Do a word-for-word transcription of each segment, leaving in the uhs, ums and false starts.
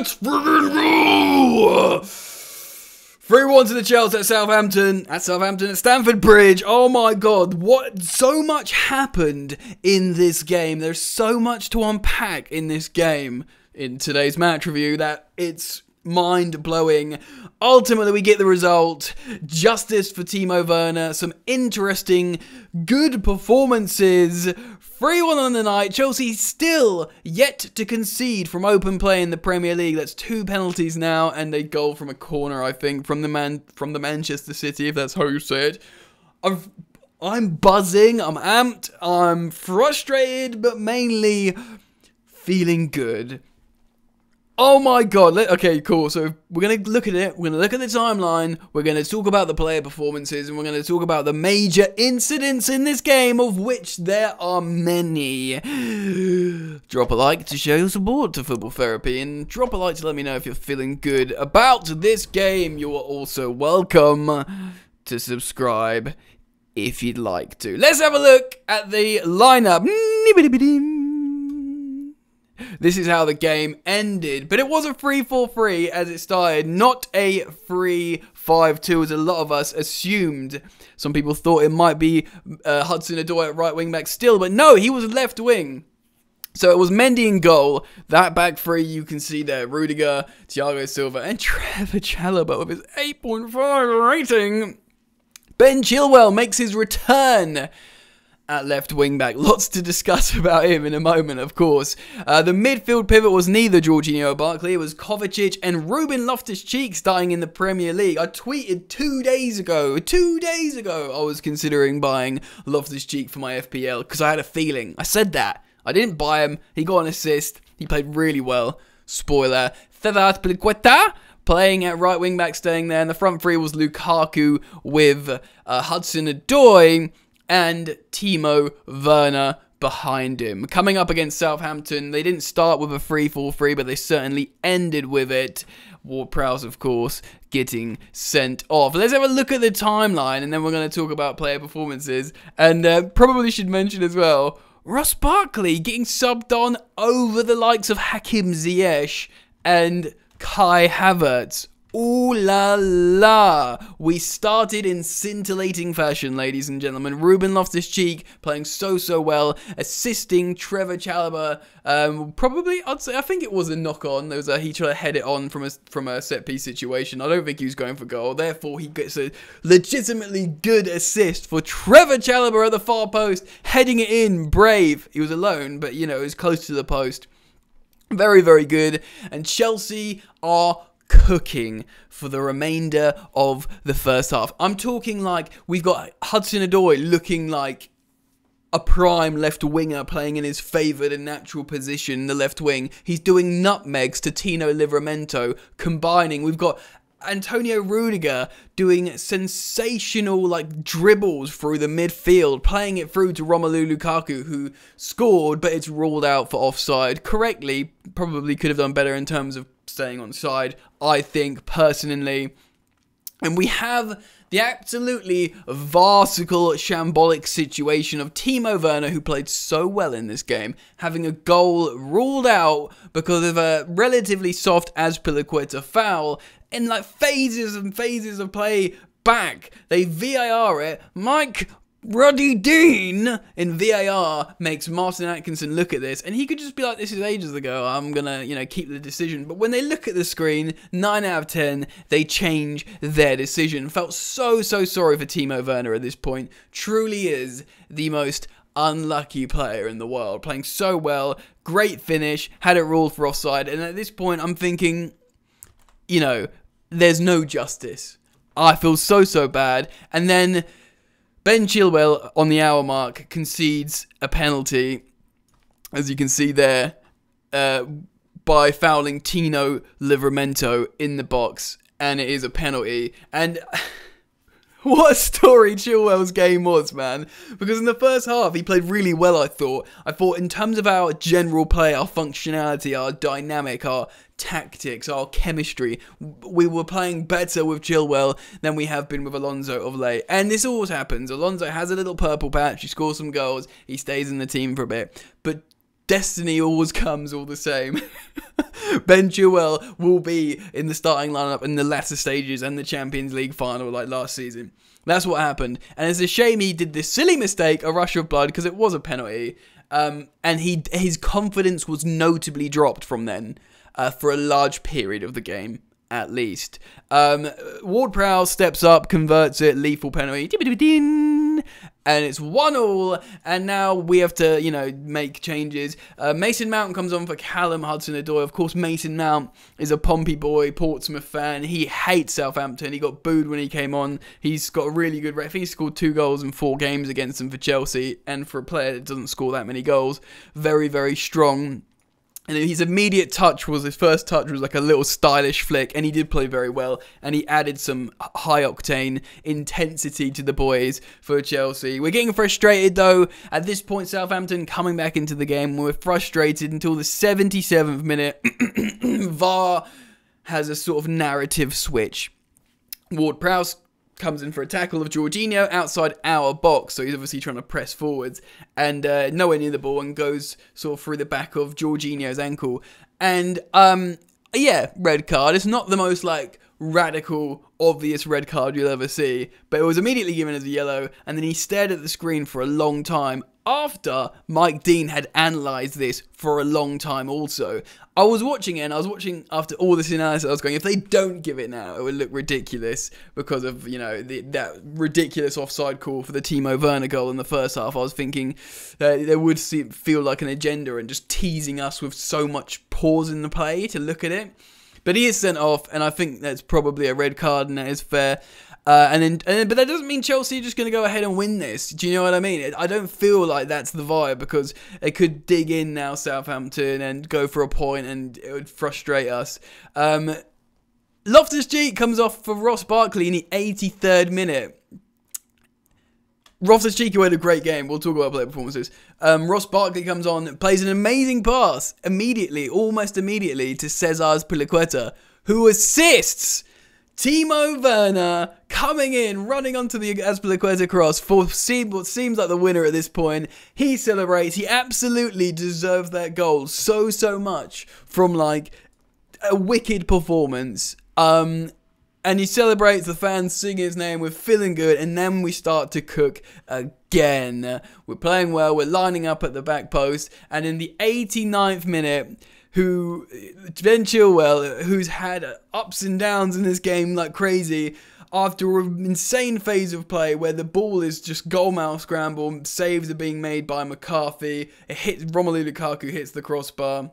Let's freaking go! three one to the Chelsea at Southampton. At Southampton at Stamford Bridge. Oh my God. What? So much happened in this game. There's so much to unpack in this game in today's match review that it's mind-blowing. Ultimately, we get the result. Justice for Timo Werner. Some interesting, good performances. three one on the night. Chelsea still yet to concede from open play in the Premier League. That's two penalties now and a goal from a corner, I think, from the man from the Manchester City, if that's how you say it. I've, I'm buzzing. I'm amped. I'm frustrated, but mainly feeling good. Oh my God. Okay, cool. So we're going to look at it. We're going to look at the timeline. We're going to talk about the player performances and we're going to talk about the major incidents in this game, of which there are many. Drop a like to show your support to Football Therapy and drop a like to let me know if you're feeling good about this game. You are also welcome to subscribe if you'd like to. Let's have a look at the lineup. This is how the game ended, but it was a three four three as it started, not a three five two as a lot of us assumed. Some people thought it might be uh, Hudson-Odoi at right wing back still, but no, he was left wing. So it was Mendy in goal. That back three you can see there, Rudiger, Thiago Silva, and Trevoh Chalobah with his eight point five rating. Ben Chilwell makes his return at left wing back. Lots to discuss about him in a moment, of course. Uh, the midfield pivot was neither Jorginho or Barkley. It was Kovacic and Ruben Loftus-Cheek starting in the Premier League. I tweeted two days ago, two days ago, I was considering buying Loftus-Cheek for my F P L because I had a feeling. I said that. I didn't buy him. He got an assist. He played really well. Spoiler. Cesar Azpilicueta playing at right wing back, staying there. And the front three was Lukaku with uh, Hudson-Odoi and Timo Werner behind him. Coming up against Southampton, they didn't start with a three four three, but they certainly ended with it. Ward-Prowse, of course, getting sent off. Let's have a look at the timeline, and then we're going to talk about player performances. And uh, probably should mention as well, Ross Barkley getting subbed on over the likes of Hakim Ziyech and Kai Havertz. Ooh la la, we started in scintillating fashion, ladies and gentlemen. Ruben Loftus-Cheek playing so, so well, assisting Trevoh Chalobah. Um, probably, I'd say, I think it was a knock-on. There was a, he tried to head it on from a, from a set-piece situation. I don't think he was going for goal. Therefore, he gets a legitimately good assist for Trevoh Chalobah at the far post, heading it in, brave. He was alone, but, you know, it was close to the post. Very, very good. And Chelsea are cooking for the remainder of the first half. I'm talking like we've got Hudson-Odoi looking like a prime left winger playing in his favoured and natural position, the left wing. He's doing nutmegs to Tino Livramento, combining. We've got Antonio Rudiger doing sensational like dribbles through the midfield, playing it through to Romelu Lukaku, who scored, but it's ruled out for offside correctly. Probably could have done better in terms of staying on side, I think, personally. And we have the absolutely farcical, shambolic situation of Timo Werner, who played so well in this game, having a goal ruled out because of a relatively soft Azpilicueta foul. In like phases and phases of play back, they V A R it. Mike Ruddy Dean in V A R makes Martin Atkinson look at this, and he could just be like, this is ages ago, I'm gonna, you know, keep the decision. But when they look at the screen, nine out of ten, they change their decision. Felt so, so sorry for Timo Werner at this point. Truly is the most unlucky player in the world. Playing so well, great finish, had it ruled for offside, and at this point I'm thinking, you know, there's no justice. I feel so, so bad. And then Ben Chilwell, on the hour mark, concedes a penalty, as you can see there, uh, by fouling Tino Livramento in the box, and it is a penalty. And what a story Chilwell's game was, man. Because in the first half, he played really well, I thought. I thought in terms of our general play, our functionality, our dynamic, our tactics, our chemistry, we were playing better with Chilwell than we have been with Alonso of late. And this always happens. Alonso has a little purple patch. He scores some goals. He stays in the team for a bit. But destiny always comes all the same. Ben Chilwell will be in the starting lineup in the latter stages and the Champions League final like last season. That's what happened. And it's a shame he did this silly mistake, a rush of blood, because it was a penalty. Um, and he his confidence was notably dropped from then uh, for a large period of the game, at least. Um, Ward-Prowse steps up, converts it, lethal penalty. And it's one all, and now we have to, you know, make changes. Uh, Mason Mount comes on for Callum Hudson-Odoi. Of course, Mason Mount is a Pompey boy, Portsmouth fan. He hates Southampton. He got booed when he came on. He's got a really good record. He scored two goals in four games against them for Chelsea, and for a player that doesn't score that many goals, very, very strong. And his immediate touch was, his first touch was like a little stylish flick, and he did play very well, and he added some high-octane intensity to the boys for Chelsea. We're getting frustrated, though. At this point, Southampton coming back into the game. We're frustrated until the seventy-seventh minute. V A R has a sort of narrative switch. Ward-Prowse comes in for a tackle of Jorginho outside our box, so he's obviously trying to press forwards, and uh, nowhere near the ball, and goes sort of through the back of Jorginho's ankle, and um, yeah, red card. It's not the most like radical, obvious red card you'll ever see, but it was immediately given as a yellow, and then he stared at the screen for a long time, after Mike Dean had analysed this for a long time also. I was watching it, and I was watching after all this analysis, I was going, if they don't give it now, it would look ridiculous because of, you know, the, that ridiculous offside call for the Timo Werner goal in the first half. I was thinking uh, they would see, feel like an agenda and just teasing us with so much pause in the play to look at it. But he is sent off, and I think that's probably a red card, and that is fair. Uh, and then, and then, but that doesn't mean Chelsea are just going to go ahead and win this. Do you know what I mean? I don't feel like that's the vibe, because they could dig in now, Southampton, and go for a point, and it would frustrate us. Um, Loftus-Cheek comes off for Ross Barkley in the eighty-third minute. Loftus-Cheek, who had a great game. We'll talk about player performances. Um, Ross Barkley comes on, plays an amazing pass immediately, almost immediately, to Cesar Azpilicueta, who assists Timo Werner coming in, running onto the Azpilicueta cross for what seems like the winner at this point. He celebrates. He absolutely deserved that goal so, so much from, like, a wicked performance. Um... And he celebrates, the fans sing his name, we're feeling good, and then we start to cook again. We're playing well, we're lining up at the back post, and in the eighty-ninth minute, who Ben Chilwell, who's had ups and downs in this game like crazy, after an insane phase of play where the ball is just goalmouth scramble, saves are being made by McCarthy, it hits, Romelu Lukaku hits the crossbar.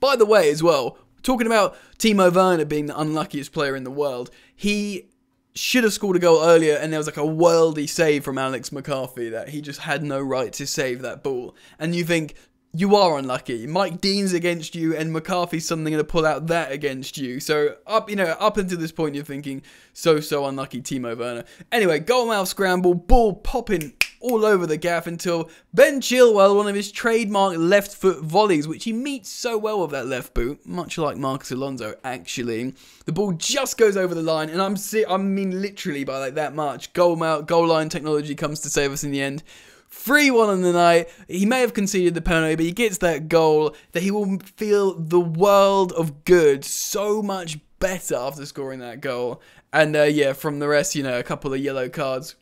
By the way, as well, talking about Timo Werner being the unluckiest player in the world, he should have scored a goal earlier, and there was like a worldy save from Alex McCarthy that he just had no right to save that ball. And you think, you are unlucky. Mike Dean's against you, and McCarthy's suddenly going to pull out that against you. So, up you know, up until this point, you're thinking, so, so unlucky Timo Werner. Anyway, goalmouth scramble, ball popping all over the gaff until Ben Chilwell, one of his trademark left foot volleys, which he meets so well with that left boot, much like Marcus Alonso, actually. The ball just goes over the line, and I'm see I mean literally by like that much. Goal mount, goal line technology comes to save us in the end. three one on the night. He may have conceded the penalty, but he gets that goal that he will feel the world of good, so much better after scoring that goal. And uh, yeah, from the rest, you know, a couple of yellow cards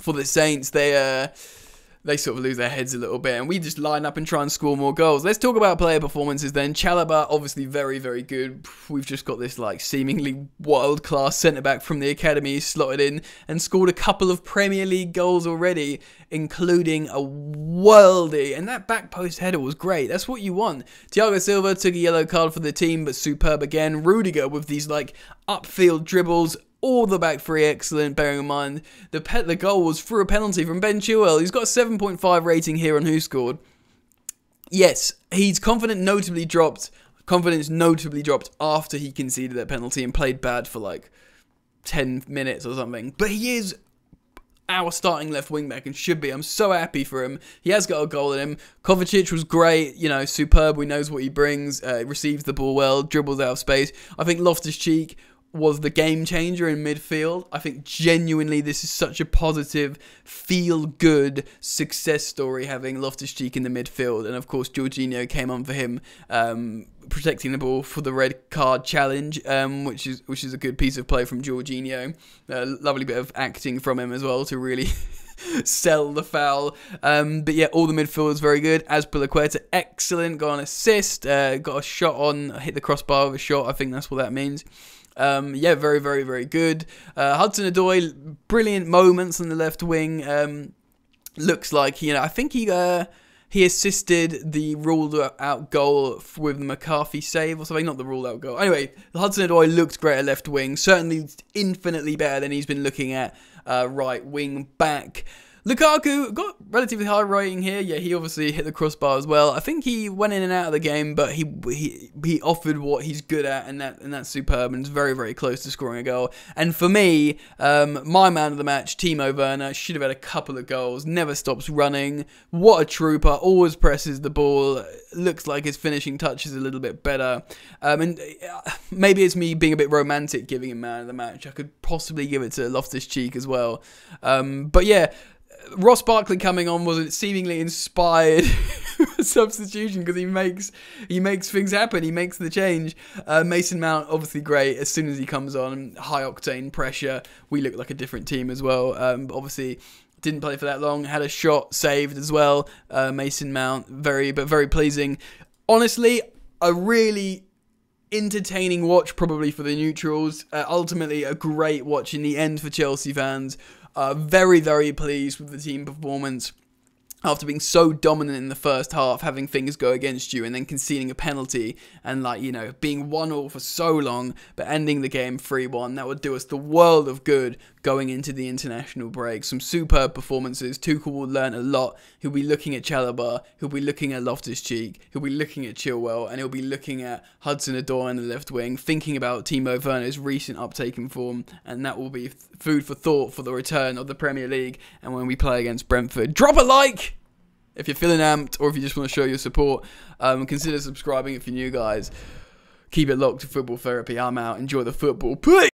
for the Saints. They uh, they sort of lose their heads a little bit, and we just line up and try and score more goals. Let's talk about player performances then. Chalobah, obviously very, very good. We've just got this like seemingly world-class centre-back from the academy slotted in and scored a couple of Premier League goals already, including a worldie. And that back post header was great. That's what you want. Thiago Silva took a yellow card for the team, but superb again. Rudiger with these like upfield dribbles, all the back three excellent, bearing in mind the pet the goal was through a penalty from Ben Chilwell. He's got a seven point five rating here on Who Scored. Yes, he's confident notably dropped. Confidence notably dropped after he conceded that penalty and played bad for like ten minutes or something. But he is our starting left wing back and should be. I'm so happy for him. He has got a goal in him. Kovacic was great, you know, superb. He knows what he brings. Uh, receives the ball well, dribbles out of space. I think Loftus-Cheek was the game changer in midfield. I think genuinely this is such a positive, feel-good success story having Loftus-Cheek in the midfield. And of course, Jorginho came on for him, um, protecting the ball for the red card challenge, um, which is which is a good piece of play from Jorginho. A lovely bit of acting from him as well to really sell the foul. Um, but yeah, all the midfielders very good. Azpilicueta, excellent, got an assist, uh, got a shot on, hit the crossbar with a shot. I think that's what that means. Um, yeah, very, very, very good. Uh, Hudson-Odoi, brilliant moments on the left wing. Um, looks like, you know, I think he uh, he assisted the ruled-out goal with the McCarthy save or something. Not the ruled-out goal. Anyway, Hudson-Odoi looked great at left wing. Certainly infinitely better than he's been looking at uh, right wing back. Lukaku got relatively high rating here. Yeah, he obviously hit the crossbar as well. I think he went in and out of the game, but he he he offered what he's good at, and that and that's superb, and is very, very close to scoring a goal. And for me, um, my man of the match, Timo Werner, should have had a couple of goals. Never stops running. What a trooper! Always presses the ball. Looks like his finishing touch is a little bit better. Um, and maybe it's me being a bit romantic giving him man of the match. I could possibly give it to Loftus-Cheek as well. Um, but yeah. Ross Barkley coming on was a seemingly inspired substitution because he makes he makes things happen. He makes the change. Uh, Mason Mount, obviously great. As soon as he comes on, high-octane pressure. We look like a different team as well. Um, but obviously, didn't play for that long. Had a shot saved as well. Uh, Mason Mount, very, but very pleasing. Honestly, a really entertaining watch probably for the neutrals. Uh, ultimately, a great watch in the end for Chelsea fans. Uh, very, very pleased with the team performance after being so dominant in the first half, having things go against you and then conceding a penalty and, like, you know, being one all for so long, but ending the game three one. That would do us the world of good going into the international break. Some superb performances. Tuchel will learn a lot. He'll be looking at Chalobah. He'll be looking at Loftus-Cheek. He'll be looking at Chilwell. And he'll be looking at Hudson-Odoi on the left wing, thinking about Timo Werner's recent uptake in form. And that will be food for thought for the return of the Premier League and when we play against Brentford. Drop a like if you're feeling amped, or if you just want to show your support. Um, consider subscribing if you're new, guys. Keep it locked to Football Therapy. I'm out. Enjoy the football. Peace!